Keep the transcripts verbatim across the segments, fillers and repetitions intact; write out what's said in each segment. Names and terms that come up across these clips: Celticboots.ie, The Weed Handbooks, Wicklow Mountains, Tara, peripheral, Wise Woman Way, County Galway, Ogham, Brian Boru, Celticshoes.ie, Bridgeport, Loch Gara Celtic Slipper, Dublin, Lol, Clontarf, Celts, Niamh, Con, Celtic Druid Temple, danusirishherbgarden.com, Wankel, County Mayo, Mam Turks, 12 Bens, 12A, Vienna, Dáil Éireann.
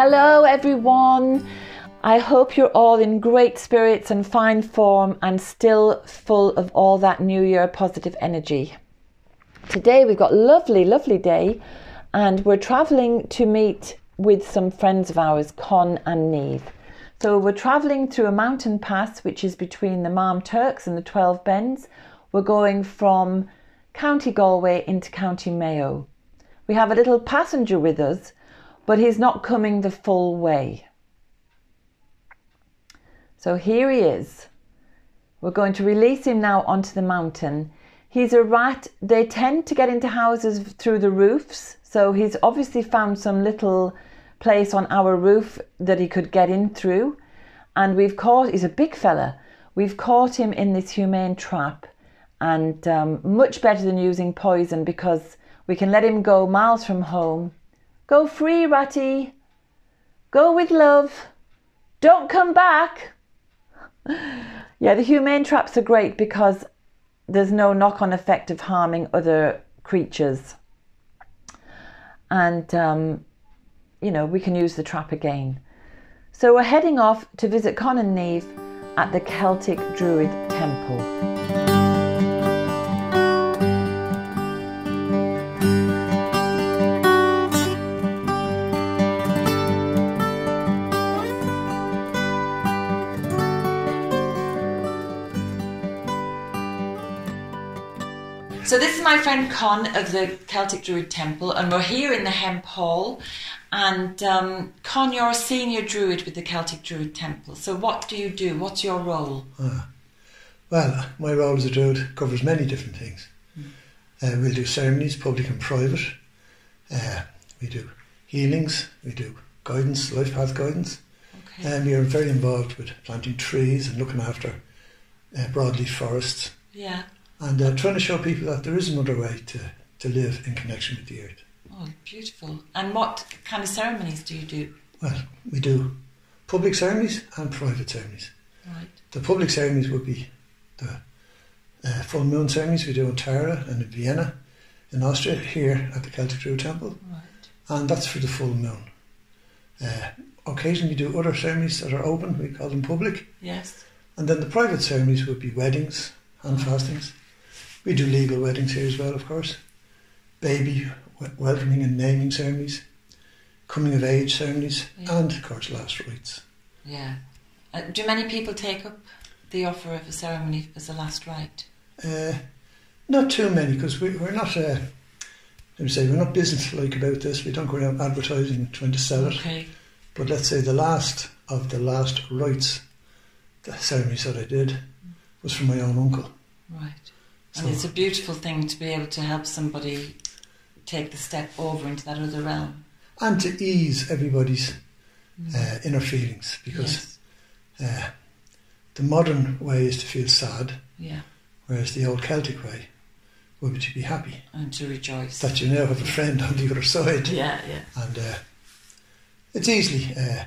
Hello everyone! I hope you're all in great spirits and fine form and still full of all that new year positive energy. Today we've got a lovely, lovely day and we're travelling to meet with some friends of ours, Con and Niamh. So we're travelling through a mountain pass which is between the Mam Turks and the twelve Bens. We're going from County Galway into County Mayo. We have a little passenger with us, but he's not coming the full way. So here he is. We're going to release him now onto the mountain. He's a rat. They tend to get into houses through the roofs. So he's obviously found some little place on our roof that he could get in through. And we've caught, he's a big fella. We've caught him in this humane trap, and um, much better than using poison because we can let him go miles from home. Go free, ratty. Go with love. Don't come back. Yeah, the humane traps are great because there's no knock-on effect of harming other creatures. And, um, you know, we can use the trap again. So we're heading off to visit Con and Niamh at the Celtic Druid Temple. So this is my friend Con of the Celtic Druid Temple, and we're here in the Hemp Hall. And um, Con, you're a senior druid with the Celtic Druid Temple. So what do you do? What's your role? Uh, well, my role as a druid covers many different things. Mm. Uh, we'll do ceremonies, public and private. Uh, we do healings, we do guidance, life path guidance. Okay. And we are very involved with planting trees and looking after uh, broadleaf forests. Yeah. And uh, trying to show people that there is another way to, to live in connection with the earth. Oh, beautiful. And what kind of ceremonies do you do? Well, we do public ceremonies and private ceremonies. Right. The public ceremonies would be the uh, full moon ceremonies we do in Tara and in Vienna, in Austria, here at the Celtic Druid Temple. Right. And that's for the full moon. Uh, occasionally we do other ceremonies that are open, we call them public. Yes. And then the private ceremonies would be weddings and oh. fastings. We do legal weddings here as well, of course. Baby welcoming and naming ceremonies, coming of age ceremonies, yeah. and of course last rites. Yeah. Uh, do many people take up the offer of a ceremony as a last rite? Uh, not too many, because we, we're not. Uh, let me say we're not business-like about this. We don't go around advertising and trying to sell it. Okay. But let's say the last of the last rites, the ceremonies that I did, was from my own uncle. Right. So, and it's a beautiful thing to be able to help somebody take the step over into that other realm. And to ease everybody's mm. uh, inner feelings, because yes. uh, the modern way is to feel sad, yeah. whereas the old Celtic way would be to be happy. And to rejoice. That you now have a friend on the other side. Yeah, yeah. And uh, it's easily uh,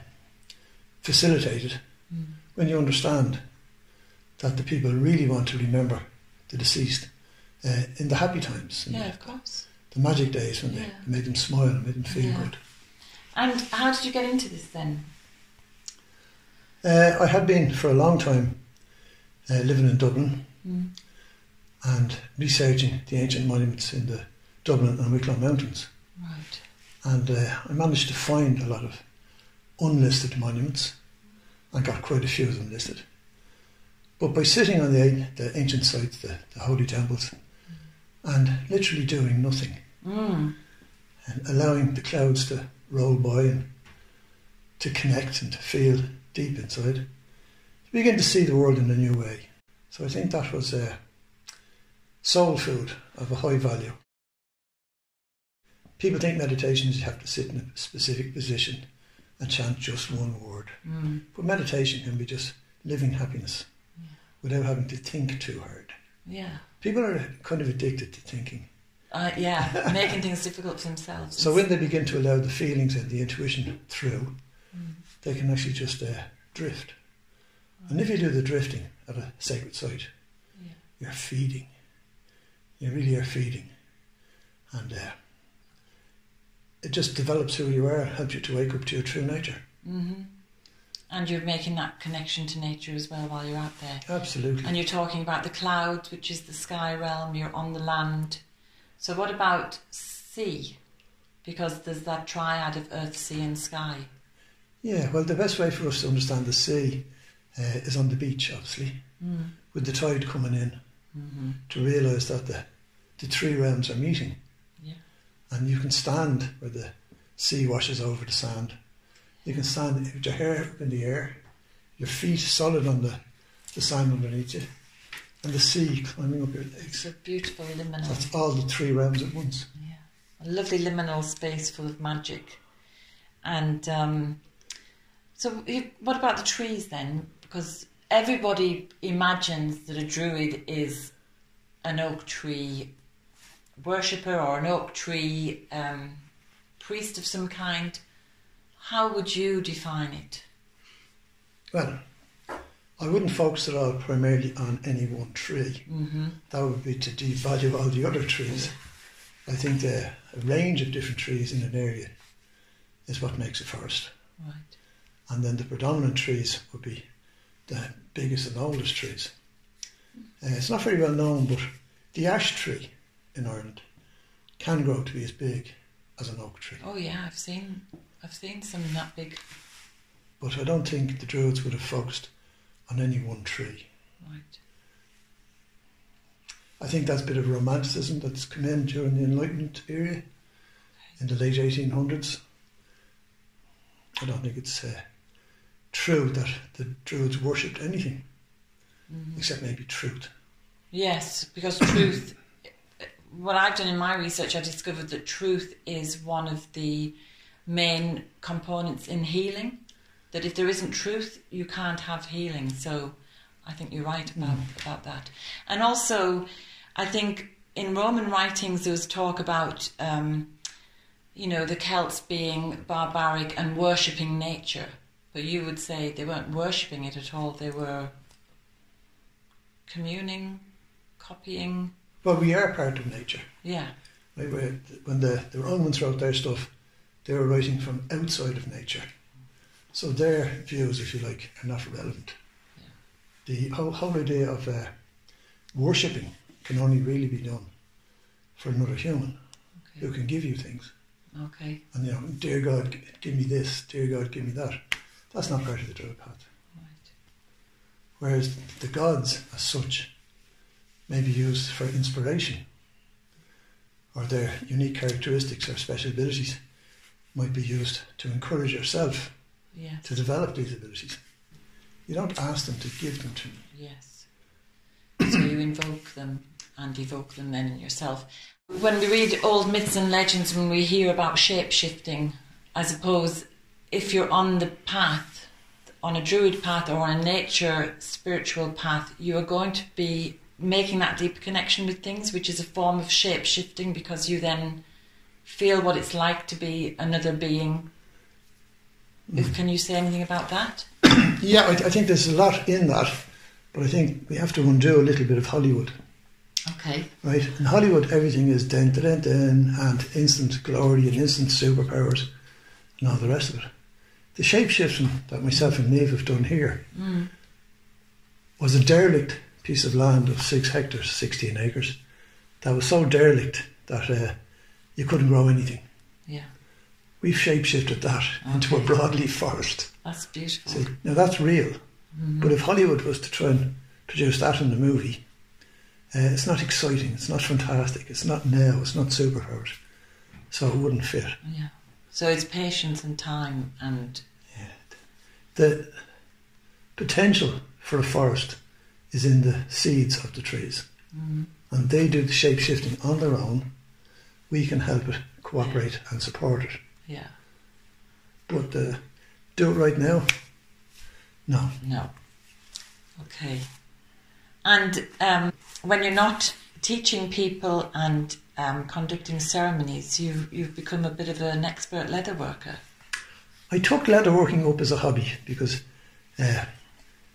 facilitated mm. when you understand that the people really want to remember the deceased uh, in the happy times, yeah, the, of course, the magic days when yeah. they made them smile and made them feel yeah. good. And how did you get into this then? Uh, I had been for a long time uh, living in Dublin mm. and researching the ancient monuments in the Dublin and Wicklow Mountains. Right. And uh, I managed to find a lot of unlisted monuments and got quite a few of them listed. But by sitting on the, the ancient sites, the, the holy temples, mm. and literally doing nothing, mm. and allowing the clouds to roll by and to connect and to feel deep inside, you begin to see the world in a new way. So I think that was uh, soul food of a high value. People think meditation is you have to sit in a specific position and chant just one word. Mm. But meditation can be just living happiness, without having to think too hard. Yeah. People are kind of addicted to thinking. Uh, yeah, making things difficult for themselves. So when they begin to allow the feelings and the intuition through, mm. they can actually just uh, drift. Right. And if you do the drifting at a sacred site, yeah. you're feeding. You really are feeding. And uh, it just develops who you are, helps you to wake up to your true nature. Mm-hmm. And you're making that connection to nature as well while you're out there. Absolutely. And you're talking about the clouds, which is the sky realm, you're on the land. So what about sea? Because there's that triad of earth, sea and sky. Yeah, well, the best way for us to understand the sea uh, is on the beach, obviously, mm. with the tide coming in, mm-hmm. to realise that the, the three realms are meeting. Yeah. And you can stand where the sea washes over the sand. You can stand with your hair up in the air, your feet solid on the, the sand underneath you, and the sea climbing up your legs. It's a beautiful liminal. That's all the three realms at once. Yeah, a lovely liminal space full of magic. And um, so what about the trees then? Because everybody imagines that a druid is an oak tree worshipper or an oak tree um, priest of some kind. How would you define it? Well, I wouldn't focus at all primarily on any one tree. Mm-hmm. That would be to devalue all the other trees. I think the range of different trees in an area is what makes a forest. Right. And then the predominant trees would be the biggest and oldest trees. Uh, it's not very well known, but the ash tree in Ireland can grow to be as big as an oak tree. Oh yeah, I've seen... I've seen some that big. But I don't think the Druids would have focused on any one tree. Right. I think that's a bit of romanticism that's come in during the Enlightenment era, okay. in the late eighteen hundreds. I don't think it's uh, true that the Druids worshipped anything, mm-hmm. except maybe truth. Yes, because truth, what I've done in my research, I discovered that truth is one of the main components in healing, that if there isn't truth you can't have healing. So I think you're right about, mm. about that. And also I think in Roman writings there was talk about um, you know, the Celts being barbaric and worshipping nature, but you would say they weren't worshipping it at all, they were communing, copying. Well, we are part of nature. Yeah. When the, the Romans wrote their stuff, they were writing from outside of nature. So their views, if you like, are not relevant. Yeah. The whole, whole idea of uh, worshipping can only really be done for another human, okay. who can give you things. Okay. And, you know, dear God, give me this, dear God, give me that. That's not part of the Druid path. Right. Whereas the gods, as such, may be used for inspiration, or their unique characteristics or special abilities might be used to encourage yourself, yes. to develop these abilities. You don't ask them to give them to you. Yes. So you invoke them and evoke them then in yourself. When we read old myths and legends, when we hear about shape-shifting, I suppose if you're on the path, on a druid path or on a nature spiritual path, you are going to be making that deep connection with things, which is a form of shape-shifting, because you then feel what it's like to be another being. Mm. Can you say anything about that? Yeah, I, I think there's a lot in that, but I think we have to undo a little bit of Hollywood. Okay. Right? In Hollywood, everything is dun dun dun and instant glory and instant superpowers and all the rest of it. The shape-shifting that myself and Niamh have done here mm. was a derelict piece of land of six hectares, sixteen acres, that was so derelict that uh, you couldn't grow anything. Yeah. We've shape-shifted that okay. into a broadleaf forest. That's beautiful. See, now that's real. Mm-hmm. But if Hollywood was to try and produce that in the movie, uh, it's not exciting, it's not fantastic, it's not now, it's not superpowers. So it wouldn't fit. Yeah. So it's patience and time and... Yeah. The potential for a forest is in the seeds of the trees. Mm-hmm. And they do the shape-shifting on their own. We can help it, cooperate yeah. and support it. Yeah. But uh, do it right now? No. No. Okay. And um, when you're not teaching people and um, conducting ceremonies, you, you've become a bit of an expert leather worker. I took leather working up as a hobby because uh,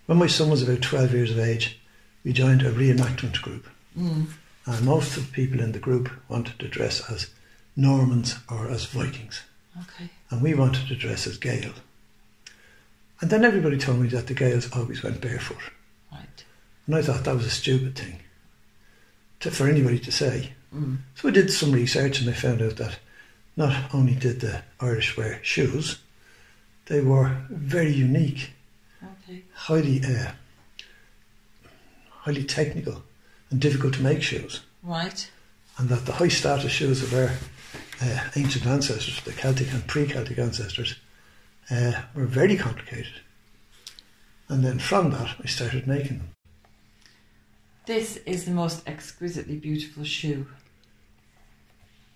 when my son was about twelve years of age, we joined a reenactment group. Mm. And most of the people in the group wanted to dress as Normans or as Vikings. Okay. And we wanted to dress as Gael. And then everybody told me that the Gaels always went barefoot. Right. And I thought that was a stupid thing to, for anybody to say. Mm. So I did some research and I found out that not only did the Irish wear shoes, they were very unique, okay. highly uh, highly technical and difficult to make shoes. Right. And that the high status shoes of our uh, ancient ancestors, the Celtic and pre-Celtic ancestors, uh, were very complicated. And then from that, I started making them. This is the most exquisitely beautiful shoe.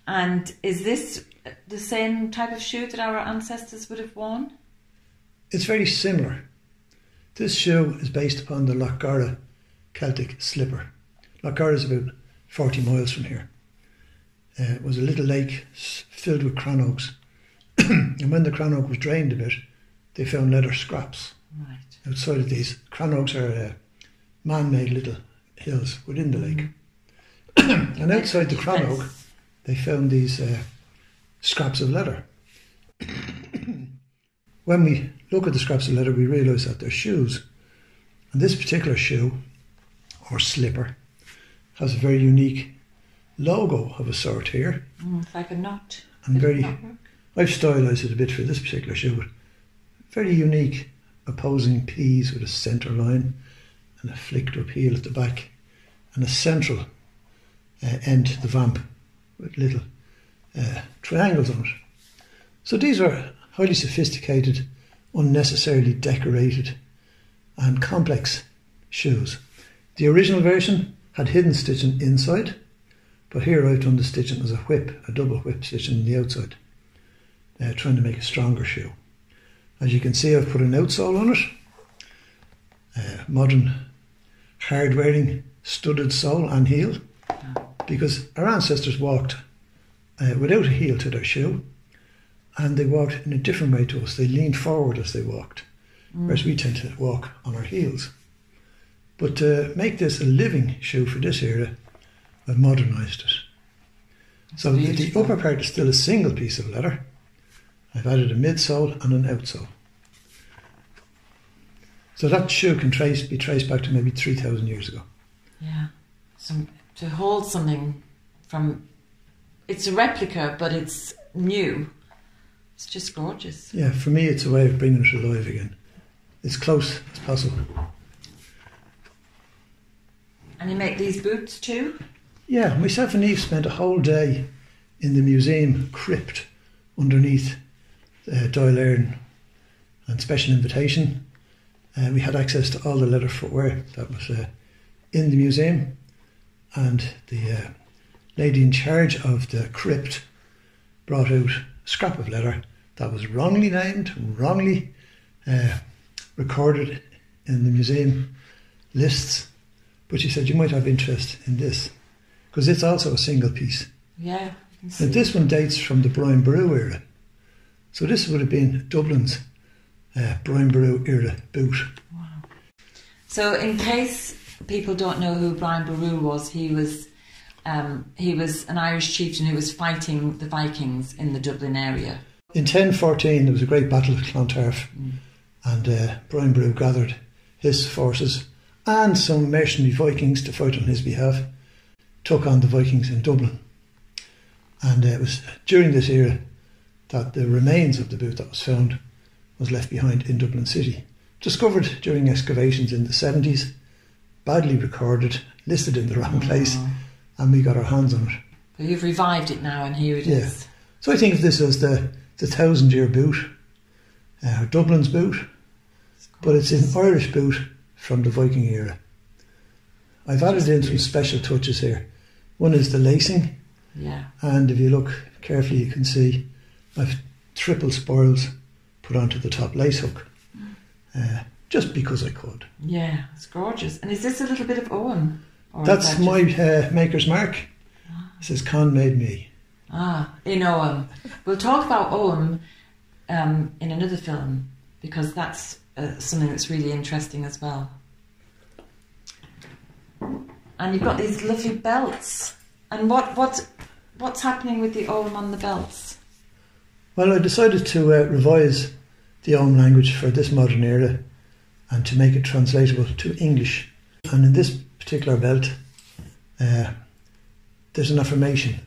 And is this the same type of shoe that our ancestors would have worn? It's very similar. This shoe is based upon the Loch Gara Celtic Slipper. Loch Gara is about forty miles from here. Uh, it was a little lake filled with crown oaks. And when the crown oak was drained a bit, they found leather scraps. Right. Outside of these, crown oaks are uh, man-made little hills within the lake. Mm-hmm. And outside the crown oak, they found these uh, scraps of leather. When we look at the scraps of leather, we realise that they're shoes. And this particular shoe, or slipper, has a very unique logo of a sort here. Mm, it's like a knot. And very, I've stylised it a bit for this particular shoe, but very unique opposing P's with a centre line and a flicked up heel at the back and a central uh, end to the vamp with little uh, triangles on it. So these are highly sophisticated, unnecessarily decorated and complex shoes. The original version had hidden stitching inside, but here I've done the stitching as a whip, a double whip stitching on the outside, uh, trying to make a stronger shoe. As you can see, I've put an outsole on it, uh, modern hard wearing studded sole and heel, because our ancestors walked uh, without a heel to their shoe, and they walked in a different way to us. They leaned forward as they walked, mm. whereas we tend to walk on our heels. But to make this a living shoe for this era, I've modernised it. That's so the, the upper part is still a single piece of leather. I've added a midsole and an outsole. So that shoe can trace, be traced back to maybe three thousand years ago. Yeah. Some, to hold something from... It's a replica, but it's new. It's just gorgeous. Yeah, for me it's a way of bringing it alive again. It's close as possible. And you make these boots too? Yeah, myself and Niamh spent a whole day in the museum crypt underneath uh, Dáil Éireann and Special Invitation. Uh, we had access to all the leather footwear that was uh, in the museum, and the uh, lady in charge of the crypt brought out a scrap of leather that was wrongly named, wrongly uh, recorded in the museum lists. But she said, you might have interest in this, because it's also a single piece. Yeah. Now, this one dates from the Brian Boru era. So this would have been Dublin's uh, Brian Boru era boot. Wow. So in case people don't know who Brian Boru was, he was, um, he was an Irish chieftain who was fighting the Vikings in the Dublin area. In ten fourteen, there was a great battle at Clontarf, mm. and uh, Brian Boru gathered his forces and some mercenary Vikings to fight on his behalf, took on the Vikings in Dublin. And uh, it was during this era that the remains of the boot that was found was left behind in Dublin city. Discovered during excavations in the seventies, badly recorded, listed in the wrong place, oh. and we got our hands on it. But you've revived it now and here it yeah. is. So I think of this as the, the thousand year boot, uh, Dublin's boot, but it's an Irish boot from the Viking era. I've added in some special touches here. One is the lacing, yeah. and if you look carefully you can see I've triple spirals put onto the top lace hook, uh, just because I could. Yeah, it's gorgeous. And is this a little bit of Ogham? That's that my uh, maker's mark. Ah. It says Con made me. Ah, in Ogham. We'll talk about Ogham um, in another film, because that's Uh, something that's really interesting as well. And you've got these lovely belts. And what what What's happening with the Ogham on the belts? Well, I decided to uh, revise the Ogham language for this modern era and to make it translatable to English. And in this particular belt, uh, there's an affirmation.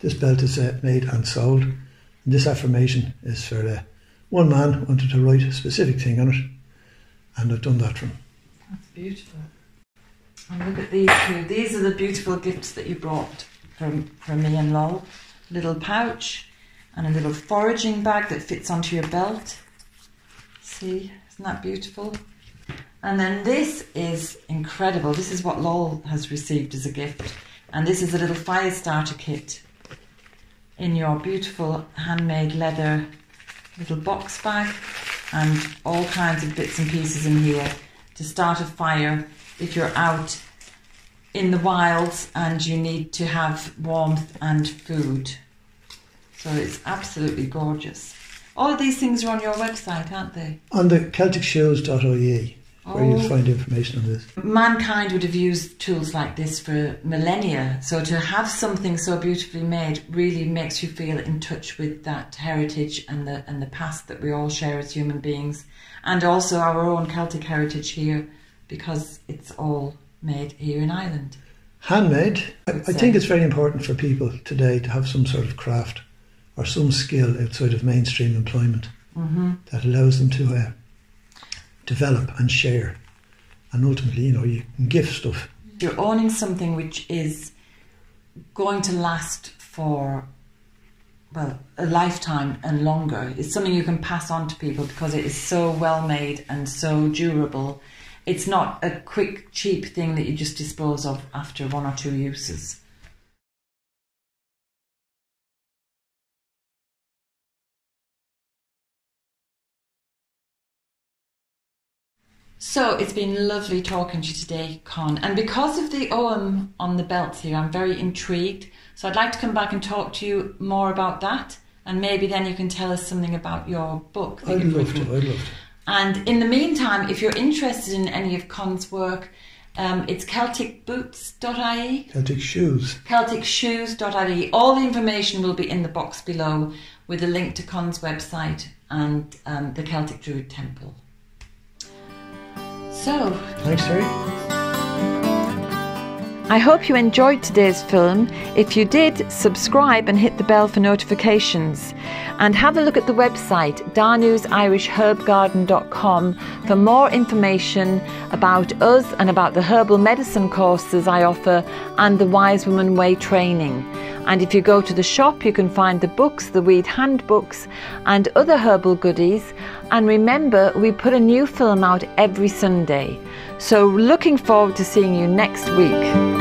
This belt is uh, made and sold. And this affirmation is for uh, one man wanted to write a specific thing on it, and I've done that for him. That's beautiful. And look at these two. These are the beautiful gifts that you brought from, from me and Lol. A little pouch and a little foraging bag that fits onto your belt. See, isn't that beautiful? And then this is incredible. This is what Lol has received as a gift. And this is a little fire starter kit in your beautiful handmade leather little box bag, and all kinds of bits and pieces in here to start a fire if you're out in the wilds and you need to have warmth and food. So it's absolutely gorgeous. All of these things are on your website, aren't they? On the Celtic shoes dot I E, where oh. you'll find information on this. Mankind would have used tools like this for millennia, so to have something so beautifully made really makes you feel in touch with that heritage and the, and the past that we all share as human beings, and also our own Celtic heritage here, because it's all made here in Ireland. Handmade. I, I think it's very important for people today to have some sort of craft or some skill outside of mainstream employment mm-hmm. that allows them to uh, develop and share. And ultimately, you know, you can give stuff. You're owning something which is going to last for, well, a lifetime and longer. It's something you can pass on to people because it is so well made and so durable. It's not a quick, cheap thing that you just dispose of after one or two uses. So it's been lovely talking to you today, Con. And because of the Ogham on the belts here, I'm very intrigued. So I'd like to come back and talk to you more about that. And maybe then you can tell us something about your book. I'd love to, I'd love to. And in the meantime, if you're interested in any of Con's work, um, it's Celtic boots dot I E. Celtic Shoes. Celtic shoes dot I E. All the information will be in the box below with a link to Con's website and um, the Celtic Druid Temple. So... Thanks, Terry. I hope you enjoyed today's film. If you did, subscribe and hit the bell for notifications. And have a look at the website danus irish herb garden dot com for more information about us and about the herbal medicine courses I offer and the Wise Woman Way training. And if you go to the shop, you can find the books, the weed handbooks and other herbal goodies. And remember, we put a new film out every Sunday. So looking forward to seeing you next week.